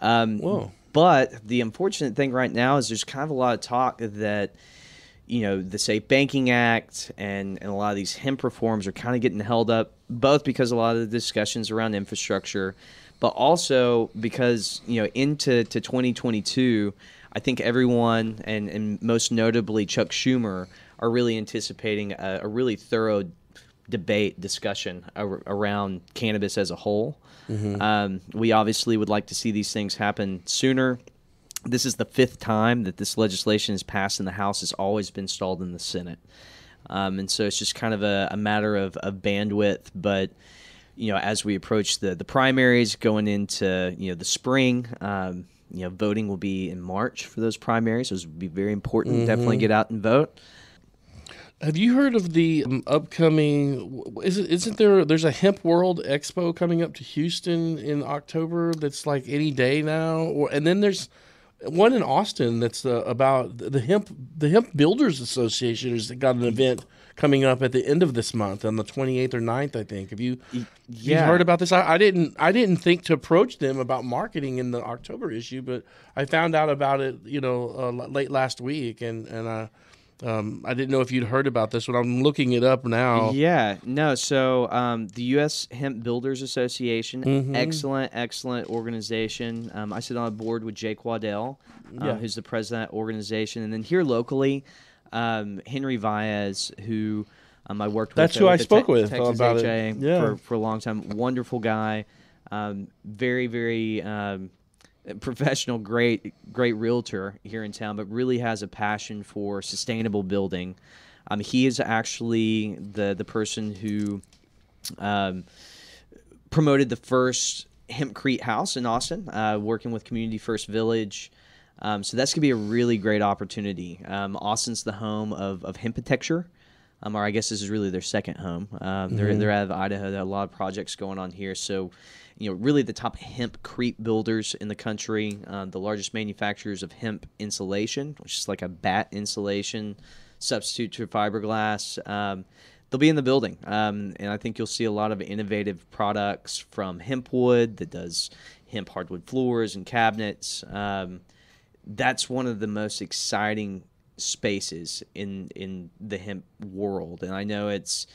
Um, Whoa. But the unfortunate thing right now is there's kind of a lot of talk that, you know, the Safe Banking Act and, and a lot of these hemp reforms are kind of getting held up, both because a lot of the discussions around infrastructure, but also because, you know, into to twenty twenty-two, I think everyone, and, and most notably Chuck Schumer, are really anticipating a, a really thorough debate, discussion ar- around cannabis as a whole. Mm-hmm. Um, we obviously would like to see these things happen sooner. This is the fifth time that this legislation has passed in the House. It's always been stalled in the Senate. Um, and so it's just kind of a, a matter of, of bandwidth, but... You know, as we approach the, the primaries going into, you know, the spring, um, You know, voting will be in March for those primaries. Those will be very important. Mm-hmm. Definitely get out and vote. Have you heard of the um, upcoming, isn't, isn't there, there's a Hemp World Expo coming up to Houston in October that's like any day now? Or, and then there's one in Austin that's uh, about the hemp, the Hemp Builders Association has got an event coming up at the end of this month on the twenty-eighth or ninth, I think. Have you, yeah. you heard about this? I, I didn't I didn't think to approach them about marketing in the October issue, but I found out about it, you know, uh, late last week, and, and I... Um, I didn't know if you'd heard about this one. I'm looking it up now. Yeah, no. So um, the U S Hemp Builders Association, mm-hmm. excellent, excellent organization. Um, I sit on a board with Jake Waddell, um, yeah. who's the president of that organization. And then here locally, um, Henry Vaez, who um, I worked That's with. That's who I spoke te- with Texas about H A it. Yeah. For, for a long time. Wonderful guy. Um, very, very... Um, professional, great great realtor here in town, but really has a passion for sustainable building. Um, he is actually the the person who um, promoted the first Hempcrete house in Austin, uh, working with Community First Village. Um, so that's going to be a really great opportunity. Um, Austin's the home of, of Hempitecture, um, or I guess this is really their second home. Um, mm-hmm. They're they're out of Idaho. There are a lot of projects going on here. So you know, really the top Hempcrete builders in the country, uh, the largest manufacturers of hemp insulation, which is like a bat insulation substitute to fiberglass. Um, they'll be in the building, um, and I think you'll see a lot of innovative products from hemp wood that does hemp hardwood floors and cabinets. Um, that's one of the most exciting spaces in in the hemp world, and I know it's.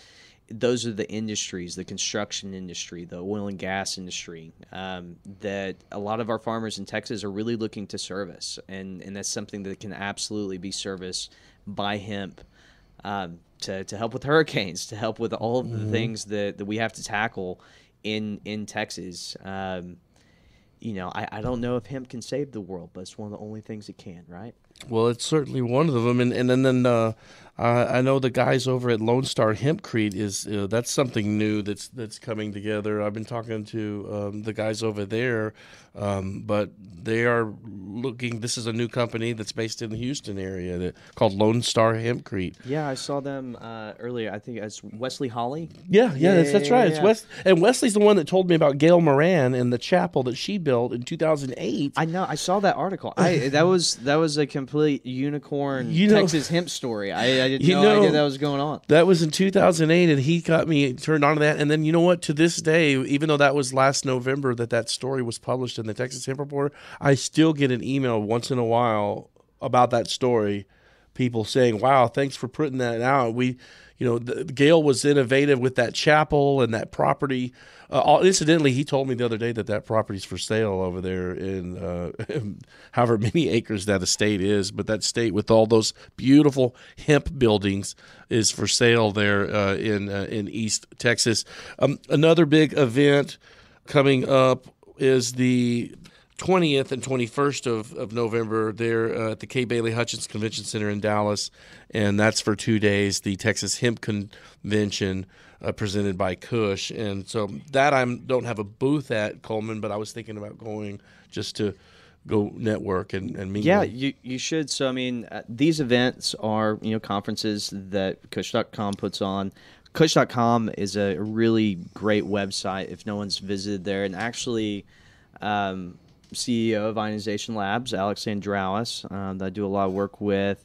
Those are the industries, the construction industry, the oil and gas industry, um, that a lot of our farmers in Texas are really looking to service. And, and that's something that can absolutely be serviced by hemp um, to, to help with hurricanes, to help with all of the mm-hmm. things that, that we have to tackle in, in Texas. Um, you know, I, I don't know if hemp can save the world, but it's one of the only things it can, right? Well, it's certainly one of them, and and then, then uh, uh, I know the guys over at Lone Star Hempcrete is uh, that's something new that's that's coming together. I've been talking to um, the guys over there, um, but they are looking. This is a new company that's based in the Houston area that called Lone Star Hempcrete. Yeah, I saw them uh, earlier. I think it's Wesley Hawley. Yeah, yeah, yeah that's, that's right. Yeah, it's yeah. Wes, and Wesley's the one that told me about Gail Moran and the chapel that she built in two thousand eight. I know. I saw that article. I that was that was a. Complete unicorn you know, Texas hemp story. I, I had no know, idea that was going on. That was in two thousand eight, and he got me turned on to that. And then, you know what? To this day, even though that was last November that that story was published in the Texas Hemp Reporter, I still get an email once in a while about that story. People saying, "Wow, thanks for putting that out." We, you know, the, Gail was innovative with that chapel and that property. Uh, all, incidentally, he told me the other day that that property's for sale over there in, uh, in however many acres that estate is. But that estate with all those beautiful hemp buildings is for sale there uh, in uh, in East Texas. Um, another big event coming up is the twentieth and twenty-first of, of November there uh, at the K. Bailey Hutchins Convention Center in Dallas, and that's for two days, the Texas Hemp Convention uh, presented by Kush. And so that I don't have a booth at, Coleman, but I was thinking about going just to go network and, and meet. Yeah, you, you should. So, I mean, uh, these events are, you know, conferences that Kush dot com puts on. Kush dot com is a really great website if no one's visited there. And actually, um, C E O of Ionization Labs, Alex Andraus, um, that I do a lot of work with,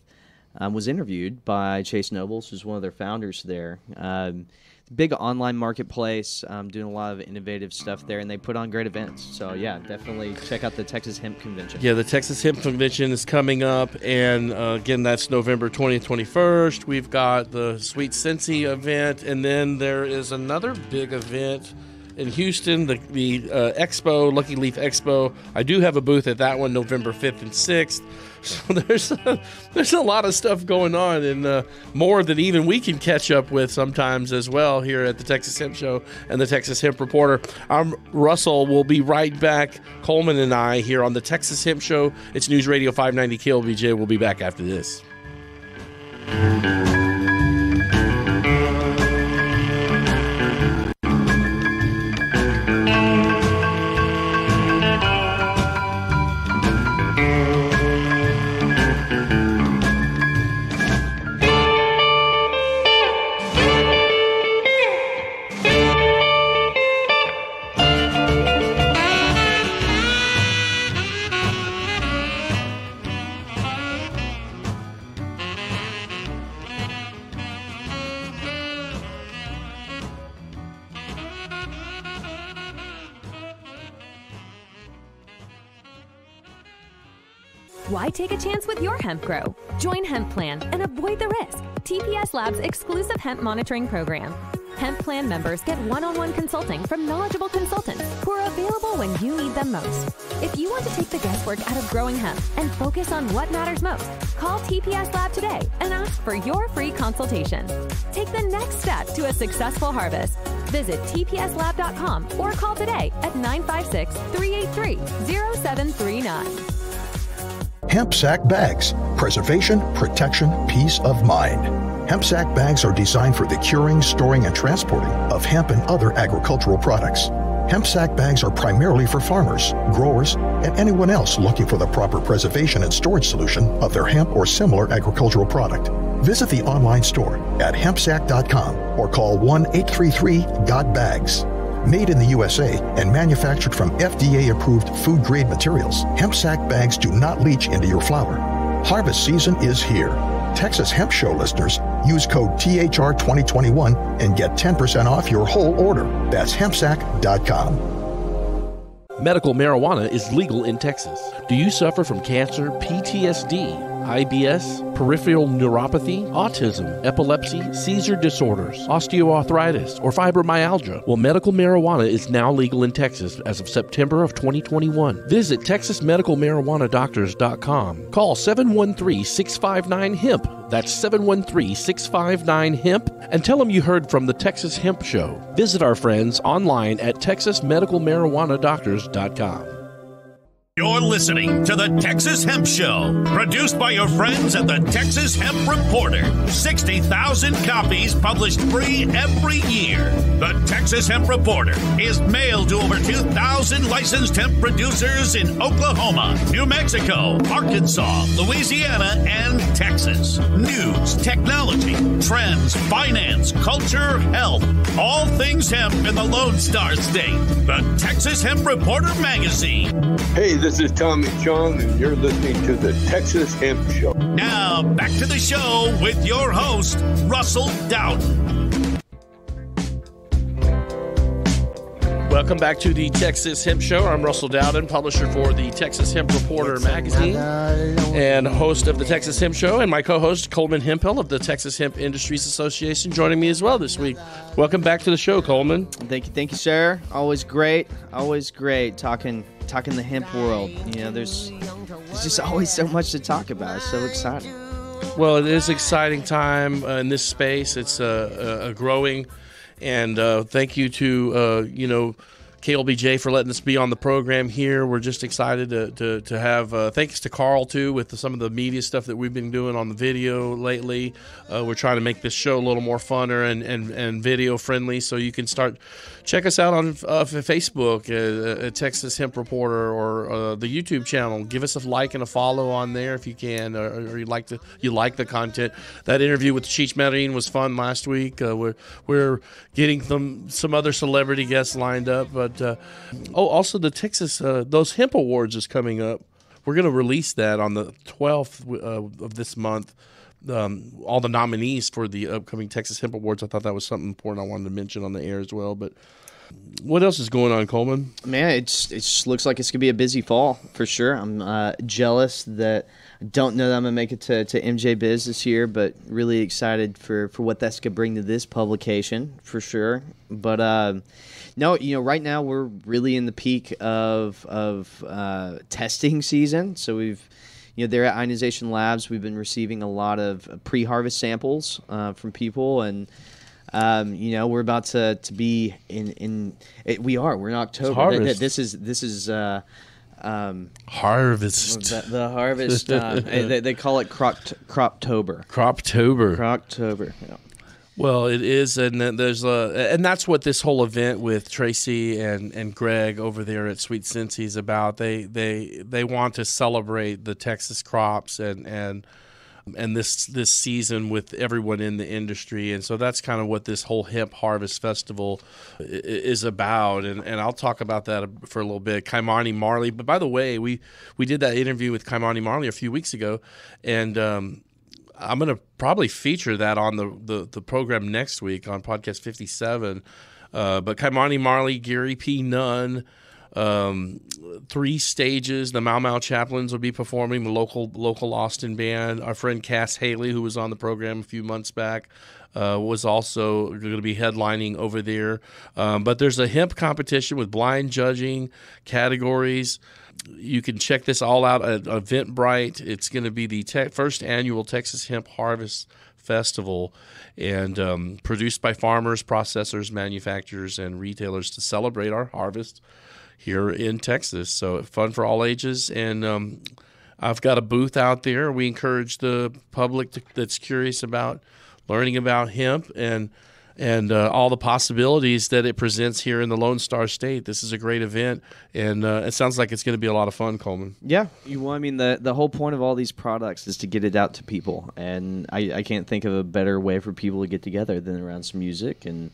um, was interviewed by Chase Nobles, who's one of their founders there. Um, big online marketplace, um, doing a lot of innovative stuff there, and they put on great events. So, yeah, definitely check out the Texas Hemp Convention. Yeah, the Texas Hemp Convention is coming up, and uh, again, that's November twentieth, twenty-first. We've got the Sweet Scentsy event, and then there is another big event in Houston, the, the uh, Expo, Lucky Leaf Expo. I do have a booth at that one, November fifth and sixth. So there's a, there's a lot of stuff going on, and uh, more than even we can catch up with sometimes as well here at the Texas Hemp Show and the Texas Hemp Reporter. I'm Russell. We'll be right back, Coleman and I, here on the Texas Hemp Show. It's News Radio five ninety K L B J. We'll be back after this. Why take a chance with your hemp grow? Join Hemp Plan and avoid the risk. T P S Lab's exclusive hemp monitoring program. Hemp Plan members get one-on-one consulting from knowledgeable consultants who are available when you need them most. If you want to take the guesswork out of growing hemp and focus on what matters most, call T P S Lab today and ask for your free consultation. Take the next step to a successful harvest. Visit T P S lab dot com or call today at nine five six, three eight three, zero seven three nine. Hemp Sack Bags. Preservation, protection, peace of mind. Hemp Sack Bags are designed for the curing, storing, and transporting of hemp and other agricultural products. Hemp Sack Bags are primarily for farmers, growers, and anyone else looking for the proper preservation and storage solution of their hemp or similar agricultural product. Visit the online store at hemp sack dot com or call one eight three three, G O T, BAGS. Made in the U S A and manufactured from F D A-approved food-grade materials, Hemp Sack Bags do not leach into your flour. Harvest season is here. Texas Hemp Show listeners, use code T H R twenty twenty-one and get ten percent off your whole order. That's hemp sack dot com. Medical marijuana is legal in Texas. Do you suffer from cancer, P T S D, I B S, peripheral neuropathy, autism, epilepsy, seizure disorders, osteoarthritis, or fibromyalgia? Well, medical marijuana is now legal in Texas as of September of twenty twenty-one. Visit texas medical marijuana doctors dot com. Call seven one three, six five nine, H E M P. That's seven one three, six five nine, H E M P. And tell them you heard from the Texas Hemp Show. Visit our friends online at texas medical marijuana doctors dot com. You're listening to the Texas Hemp Show, produced by your friends at the Texas Hemp Reporter. sixty thousand copies published free every year. The Texas Hemp Reporter is mailed to over two thousand licensed hemp producers in Oklahoma, New Mexico, Arkansas, Louisiana, and Texas. News, technology, trends, finance, culture, health, all things hemp in the Lone Star State. The Texas Hemp Reporter Magazine. Hey, this This is Tommy Chong, and you're listening to the Texas Hemp Show. Now, back to the show with your host, Russell Dowden. Welcome back to the Texas Hemp Show. I'm Russell Dowden, publisher for the Texas Hemp Reporter magazine and host of the Texas Hemp Show, and my co-host, Coleman Hemphill of the Texas Hemp Industries Association, joining me as well this week. Welcome back to the show, Coleman. Thank you, thank you, sir. Always great, always great talking talking the hemp world. You know, there's, there's just always so much to talk about. It's so exciting. Well, it is an exciting time uh, in this space. It's uh, uh, growing, and uh, thank you to uh, you know, K L B J for letting us be on the program here. We're just excited to to, to have uh, thanks to Carl too, with the, some of the media stuff that we've been doing on the video lately. Uh, we're trying to make this show a little more funner and, and, and video friendly, so you can start check us out on uh, Facebook uh, uh, Texas Hemp Reporter, or uh, the YouTube channel. Give us a like and a follow on there if you can, or, or you like the you like the content. That interview with Cheech Marin was fun last week. Uh, we're we're getting some some other celebrity guests lined up, but But, uh, oh, also the Texas, uh, those Hemp Awards is coming up. We're going to release that on the twelfth uh, of this month, um, all the nominees for the upcoming Texas Hemp Awards. I thought that was something important I wanted to mention on the air as well. But what else is going on, Coleman? Man, it's, it just looks like it's going to be a busy fall for sure. I'm uh, jealous that I don't know that I'm going to make it to, to M J Biz this year, but really excited for, for what that's going to bring to this publication for sure. But uh, no, you know, right now we're really in the peak of, of uh, testing season. So we've, you know, there at Ionization Labs, we've been receiving a lot of pre-harvest samples uh, from people, and Um, you know, we're about to, to be in, in it, we are, we're in October. Th- th- this is, this is, uh, um, harvest, the, the harvest, uh, they, they call it crop, croptober, croptober, croptober. Yeah. Well, it is. And there's a, and that's what this whole event with Tracy and, and Greg over there at Sweet Cincy is about. They, they, they want to celebrate the Texas crops and, and, and this this season with everyone in the industry. And so that's kind of what this whole Hemp Harvest Festival is about, and, and I'll talk about that for a little bit. Kaimani Marley, but by the way, we, we did that interview with Kaimani Marley a few weeks ago, and um, I'm going to probably feature that on the, the, the program next week on Podcast fifty-seven. Uh, but Kaimani Marley, Gary P. Nunn, um, three stages. The Mau Mau Chaplains will be performing, the local local Austin band. Our friend Cass Haley, who was on the program a few months back, uh, was also going to be headlining over there. Um, but there's a hemp competition with blind judging categories. You can check this all out at Eventbrite. It's going to be the te- first annual Texas Hemp Harvest Festival, and um, produced by farmers, processors, manufacturers, and retailers to celebrate our harvest here in Texas. So fun for all ages, and um, I've got a booth out there. We encourage the public to, that's curious about learning about hemp and and uh, all the possibilities that it presents here in the Lone Star State. This is a great event, and uh, it sounds like it's going to be a lot of fun, Coleman. Yeah, you. Well, I mean, the, the whole point of all these products is to get it out to people, and I, I can't think of a better way for people to get together than around some music and,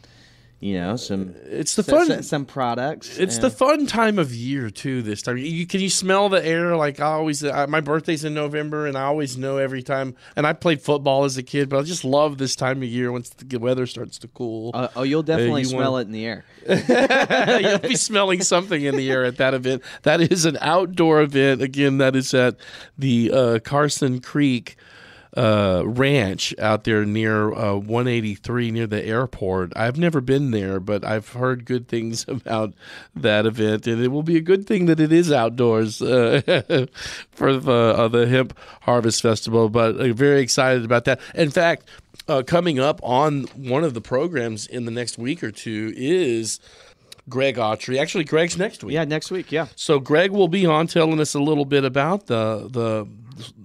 you know, some it's the so, fun some products. It's yeah. the fun time of year too. This time, you, can you smell the air? Like I always, I, my birthday's in November, and I always know every time. And I played football as a kid, but I just love this time of year once the weather starts to cool. Uh, oh, you'll definitely uh, you smell want... it in the air. You'll be smelling something in the air at that event. That is an outdoor event. Again, that is at the uh, Carson Creek Uh, ranch out there near uh, one eighty-three near the airport. I've never been there, but I've heard good things about that event, and it will be a good thing that it is outdoors uh, for the, uh, the Hemp Harvest Festival, but I'm very excited about that. In fact, uh, coming up on one of the programs in the next week or two is Greg Autry. Actually, Greg's next week. Yeah, next week, yeah. So Greg will be on telling us a little bit about the the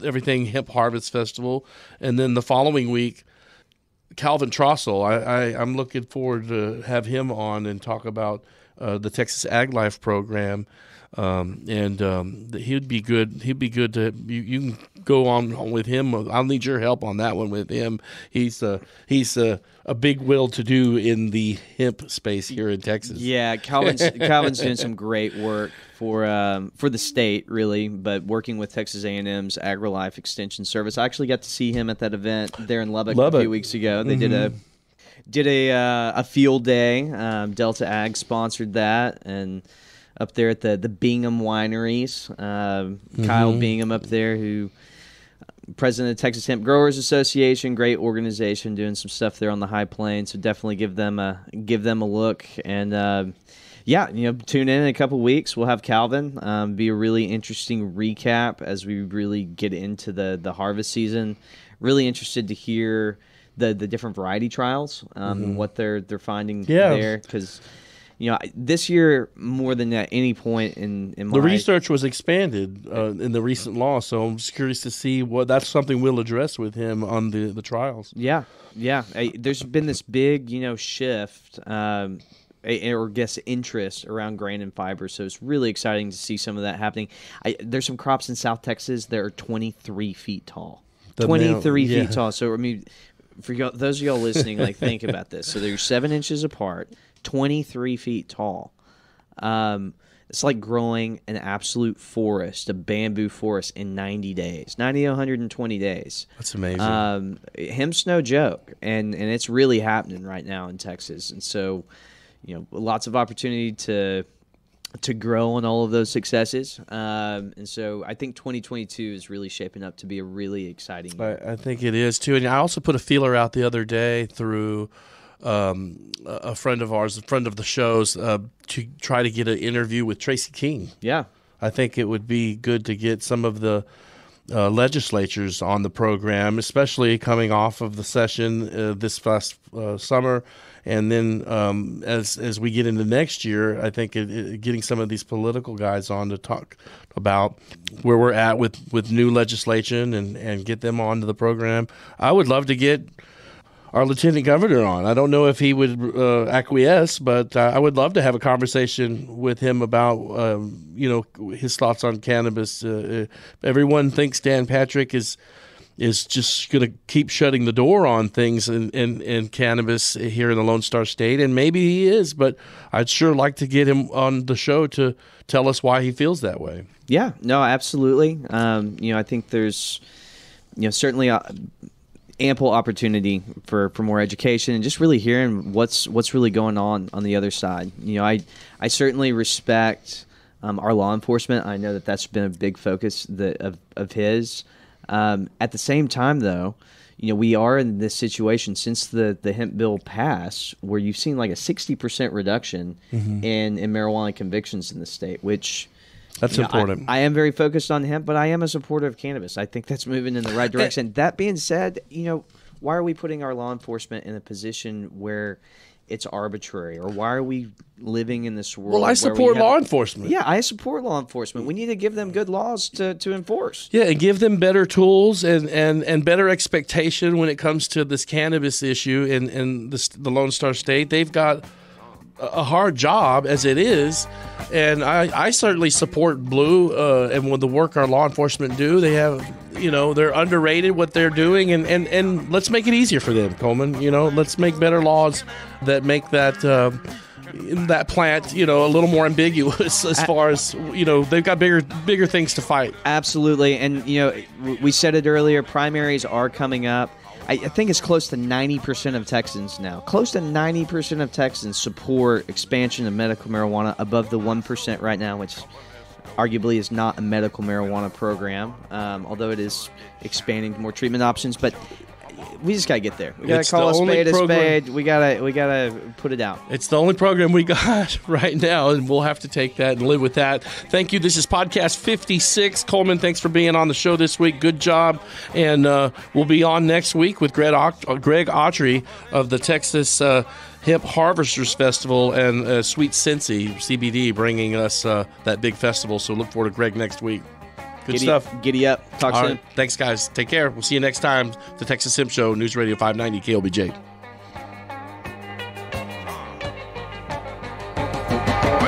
everything Hemp Harvest Festival, and then the following week, Calvin Trossel. I, I, I'm looking forward to have him on and talk about uh, the Texas Ag Life program, um, and um, he'd be good. He'd be good to you. You can go on with him. I'll need your help on that one with him. He's a, he's a, a big will to do in the hemp space here in Texas. Yeah, Calvin's, Calvin's doing some great work for um, for the state, really, but working with Texas A and M's AgriLife Extension Service. I actually got to see him at that event there in Lubbock, Lubbock. a few weeks ago. They mm-hmm. did a did a uh, a field day. Um, Delta Ag sponsored that, and up there at the, the Bingham wineries, uh, mm-hmm. Kyle Bingham up there, who president of Texas Hemp Growers Association, great organization, doing some stuff there on the High Plains. So definitely give them a give them a look, and uh, yeah, you know, tune in in a couple weeks. We'll have Calvin. Um, be a really interesting recap as we really get into the the harvest season. Really interested to hear the the different variety trials, um, mm-hmm. and what they're they're finding yeah. there, because, you know, this year, more than at any point in, in my life, the research was expanded uh, in the recent law, so I'm just curious to see what that's something we'll address with him on the, the trials. Yeah, yeah. I, there's been this big, you know, shift um, or, guess, interest around grain and fiber, so it's really exciting to see some of that happening. I, there's some crops in South Texas that are twenty-three feet tall. The twenty-three mount, yeah. feet tall. So, I mean, for y'all, those of y'all listening, like, think about this. So they're seven inches apart. twenty-three feet tall. Um, it's like growing an absolute forest, a bamboo forest, in ninety days, ninety to one hundred twenty days. That's amazing. Um, hemp's no joke, and and it's really happening right now in Texas. And so, you know, lots of opportunity to to grow on all of those successes. Um, and so I think twenty twenty-two is really shaping up to be a really exciting year. I, I think it is, too. And I also put a feeler out the other day through – Um, a friend of ours, a friend of the show's, uh, to try to get an interview with Tracy King. Yeah. I think it would be good to get some of the uh, legislators on the program, especially coming off of the session uh, this past uh, summer. And then um, as as we get into next year, I think it, it, getting some of these political guys on to talk about where we're at with, with new legislation and, and get them onto the program. I would love to get our lieutenant governor on. I don't know if he would uh, acquiesce, but uh, I would love to have a conversation with him about, um, you know, his thoughts on cannabis. Uh, everyone thinks Dan Patrick is is just going to keep shutting the door on things in, in, in cannabis here in the Lone Star State, and maybe he is, but I'd sure like to get him on the show to tell us why he feels that way. Yeah, no, absolutely. Um, you know, I think there's, you know, certainly Uh, ample opportunity for, for more education and just really hearing what's what's really going on on the other side. You know, I I certainly respect Um, our law enforcement, I know that that's been a big focus that, of, of his. Um, at the same time, though, you know, we are in this situation since the, the hemp bill passed where you've seen like a sixty percent reduction mm-hmm. in, in marijuana convictions in the state, which... That's you know, important. I, I am very focused on hemp, but I am a supporter of cannabis. I think that's moving in the right direction. That being said, you know, why are we putting our law enforcement in a position where it's arbitrary, or why are we living in this world? Well, I support where we have, law enforcement. Yeah, I support law enforcement. We need to give them good laws to, to enforce. Yeah, and give them better tools and, and, and better expectation when it comes to this cannabis issue in, in the, the Lone Star State. They've got a hard job as it is, and I, I certainly support Blue uh, and with the work our law enforcement do. They have, you know, they're underrated what they're doing, and, and, and let's make it easier for them, Coleman. You know, let's make better laws that make that uh, that plant, you know, a little more ambiguous as far as, you know, they've got bigger bigger things to fight. Absolutely, and you know, we said it earlier. Primaries are coming up. I think it's close to ninety percent of Texans now. Close to ninety percent of Texans support expansion of medical marijuana above the one percent right now, which arguably is not a medical marijuana program, um, although it is expanding more treatment options. But we just got to get there. We got to call a spade a spade. We got to we got to put it out. It's the only program we got right now, and we'll have to take that and live with that. Thank you. This is Podcast fifty-six. Coleman, thanks for being on the show this week. Good job. And uh, we'll be on next week with Greg Autry of the Texas uh, Hemp Harvesters Festival and uh, Sweet Scentsy, C B D, bringing us uh, that big festival. So look forward to Greg next week. Good giddy, stuff. Giddy up. Talk All soon. Right. Thanks, guys. Take care. We'll see you next time. The Texas Hemp Show, News Radio five ninety K L B J. Well,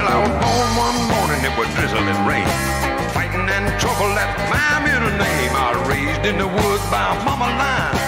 I was born one morning, it was drizzling rain. Fighting and trouble, that's my middle name. I was raised in the woods by a mama lion.